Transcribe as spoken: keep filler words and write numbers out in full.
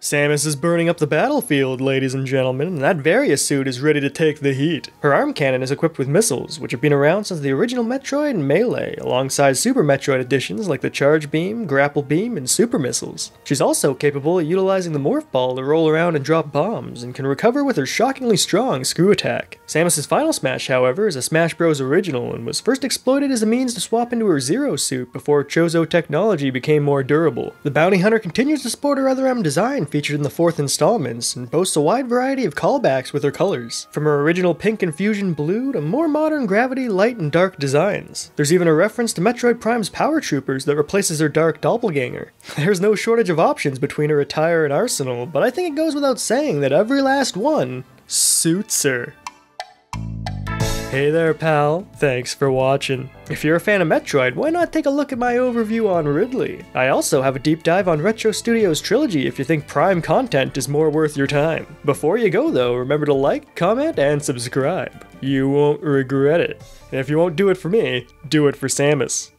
Samus is burning up the battlefield, ladies and gentlemen, and that Varia Suit is ready to take the heat. Her arm cannon is equipped with missiles, which have been around since the original Metroid and Melee, alongside Super Metroid additions like the Charge Beam, Grapple Beam, and Super Missiles. She's also capable of utilizing the Morph Ball to roll around and drop bombs, and can recover with her shockingly strong Screw Attack. Samus's Final Smash, however, is a Smash Bros. Original, and was first exploited as a means to swap into her Zero Suit before Chozo technology became more durable. The bounty hunter continues to sport her other M design, featured in the fourth installments, and boasts a wide variety of callbacks with her colors, from her original pink and fusion blue to more modern gravity, light, and dark designs. There's even a reference to Metroid Prime's Power Troopers that replaces her dark doppelganger. There's no shortage of options between her attire and arsenal, but I think it goes without saying that every last one suits her. Hey there, pal. Thanks for watching. If you're a fan of Metroid, why not take a look at my overview on Ridley? I also have a deep dive on Retro Studios Trilogy if you think Prime content is more worth your time. Before you go though, remember to like, comment, and subscribe. You won't regret it. And if you won't do it for me, do it for Samus.